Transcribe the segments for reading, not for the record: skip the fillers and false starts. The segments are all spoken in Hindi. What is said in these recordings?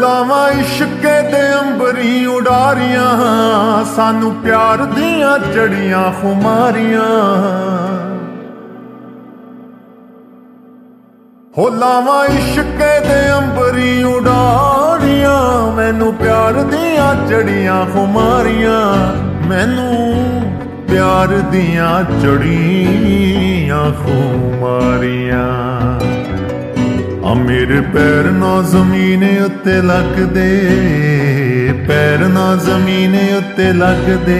लावा इश्के दे अंबरी उडारियां, सानू प्यार दियां जड़ियां खुमारियां। हो लावा इश्के दे अंबरी उडारियां, मैनू प्यार दियां जड़ियां खुमारियां, मैनू प्यार दियां जड़ियां खुमारियां। मेरे पैर ना जमीन उत्ते लग दे, पैर ना जमीन उत्ते लग दे,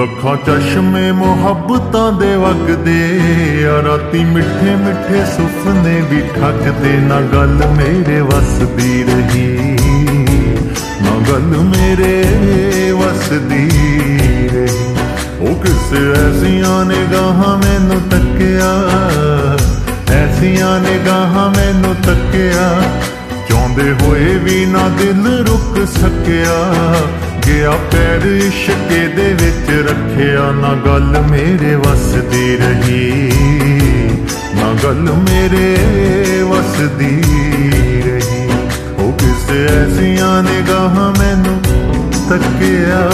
लखा चश्मे मुहब्बतां दे वग दे, राती मिठे मिठे सुपने भी ठग दे। ना गल मेरे वसदी रही, ना गल मेरे वसदी रही, ओ किस ऐसियां निगाहां मैनू तक्किया, ऐसिया निगाहां मैनू तक्या, चाहते हुए भी ना दिल रुक सकिया, गया पैर इश्के दे विच रखिया। ना गल मेरे वसदी रही, ना गल मेरे वसदी रही, ओ किस ऐसिया निगाहां मैनू तक्या।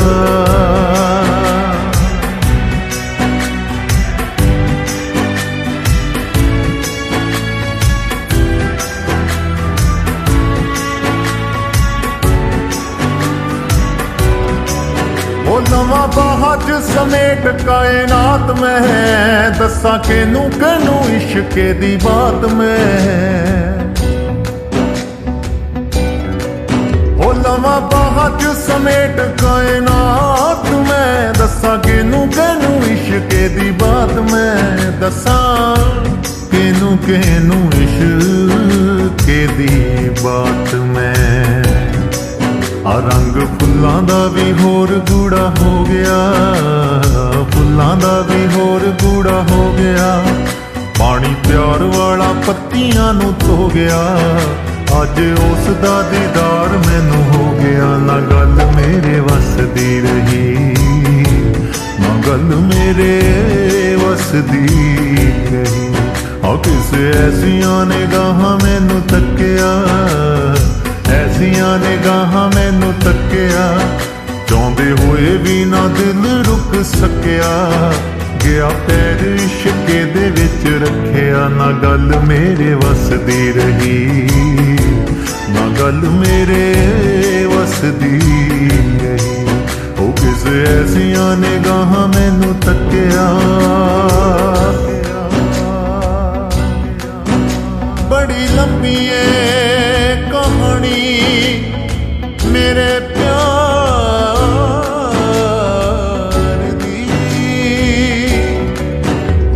ओ नवा बाहज समेट कायनात में, दसा केनू केनू इश्के दी बात में। ओ नवा बाहज समेट कायनात में, दसा केनू केनू इश्के दी बात में, दसा केनू केनू इश्के दी बात में। रंग फुल्लां दा भी होर गूड़ा हो गया, फुल्लां दा भी होर गूड़ा हो गया, पानी प्यार वाला पत्तियां नू धो गया, अज उस दा दीदार मैनू हो गया। ना गल मेरे वसदी रही, ना गल मेरे वसदी रही, आ किस ऐसियां निगाहां मैनू तक्या, ऐसिया निगाहां मैनू तक्या, चाहते हुए भी ना दिल रुक सकिया, गया पैर इश्के दे विच रखिया। ना गल मेरे वसदी रही, ना गल मेरे वसदी रही, ओ किस ऐसिया निगाहां मैनू तक्या। बड़ी लंबी कहानी मेरे प्यार दी,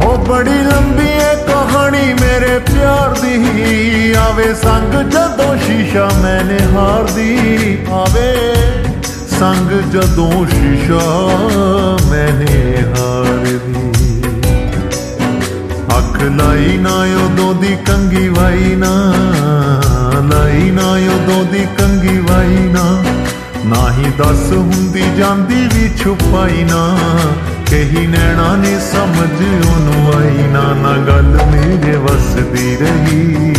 हो बड़ी लंबी है कहानी मेरे प्यार दी, आवे संग जदों शीशा मैंने हार दी, आवे संग जदों शीशा मैंने हार दी। अख लाई ना उदों दी कंगी वाई ना, लाई ना उदों दी कंगी वाई ना, ना ही दस हुंदी जांदी भी छुपाई ना, कहीं नैना ने समझ ओनू आई ना। ना गल मेरे वसदी रही,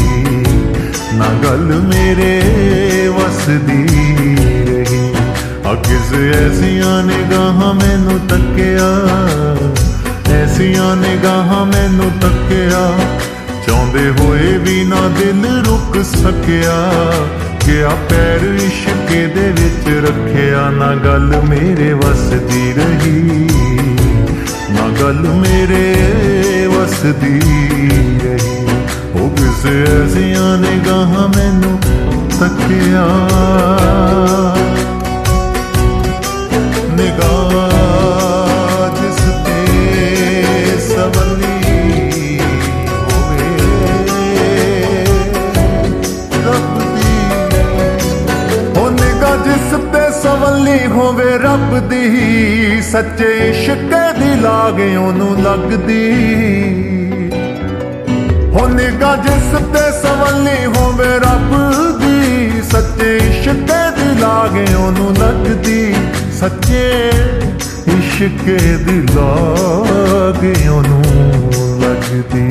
ना गल मेरे वसदी रही, आ किस ऐसिया निगाहां मैनू तक्या, ऐसिया निगाहां मैनू तक्या, चाहते हुए भी ना दिल रुक सकिया, गया पैर इश्के दे विच रखिया। ना गल मेरे वसदी रही, ना गल मेरे वसदी रही, ओ किस ऐसिया निगाहां मैनू तक्या। सवली होवे रब दी, सच्चे इश्के दी लागे ओनू लगदी, हो निगाह जिस ते सवली होवे रब दी, सच्चे इश्के दी लागे ओनू लगदी, सच्चे इश्के दी लागे ओनू लगदी।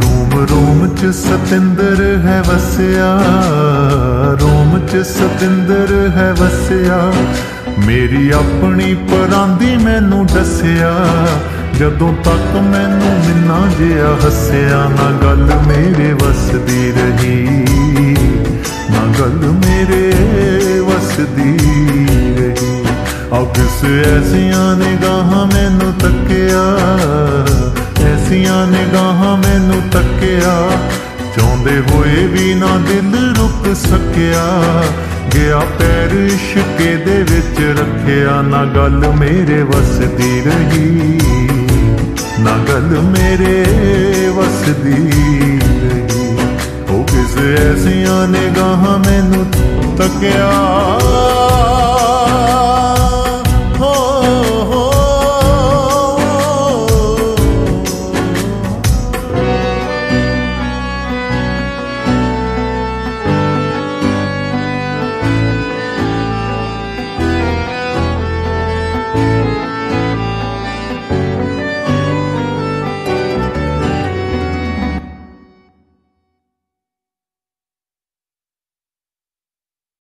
रूम रोम च सतिंदर है वसिया, रोम च सतिंदर है वसिया, मेरी अपनी परांदी मैनू दसिया। जदों तक मैनू मिन्ना जिया हसिया, ना गल मेरे वसदी रही, ना गल मेरे वसदी रही। अब ऐसिया निगाह मैनू तकिया, ऐसिया निगाह मैनू तकिया, चाहते हुए भी ना दिल रुक सकिया। गया पैर इश्के दे विच रखिया, ना गल मेरे वसदी रही, ना गल मेरे वसदी रही। ओ किस ऐसिया निगाह मैनू तकिया।